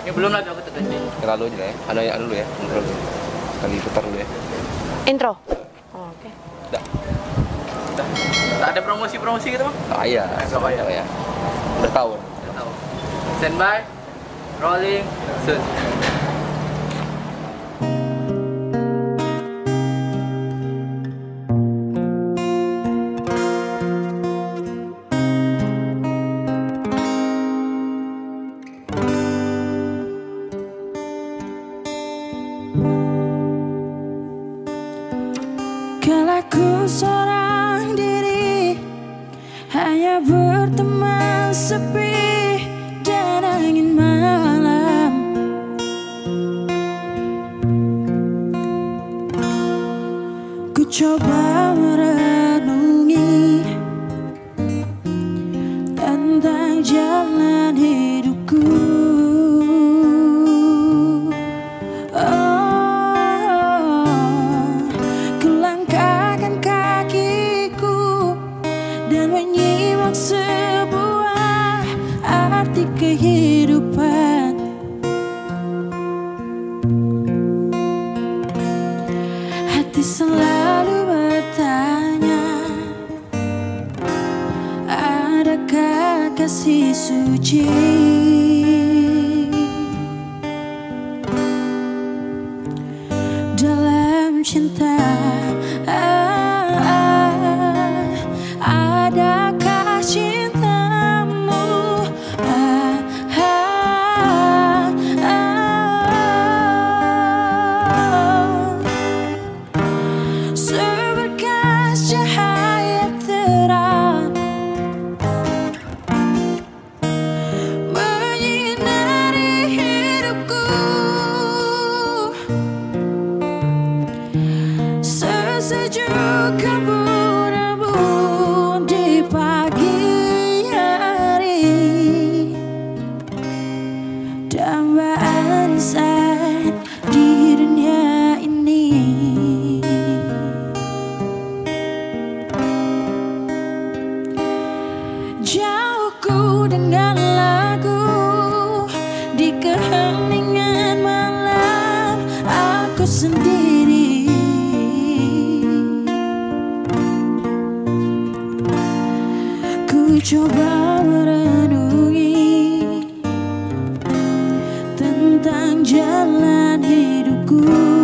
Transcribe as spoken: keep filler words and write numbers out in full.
Ya belum lagi aku tekan dulu. Terlalu aja ya. Ada ya dulu ya. Intro dulu. Kali putar dulu ya. Intro. Oh, oke. Okay. Dah. Dah. Dah. Ada promosi-promosi gitu, Bang? Ah iya, enggak bayar ya. Bertahun. Bertahun. Standby. Rolling. Shoot. Aku seorang diri, hanya berteman sepi dan angin malam. Ku coba merenungi tentang jalan hidupku. Sebuah arti kehidupan, hati selalu bertanya, adakah kasih suci? Dalam cinta sendiri, ku coba merenungi tentang jalan hidupku.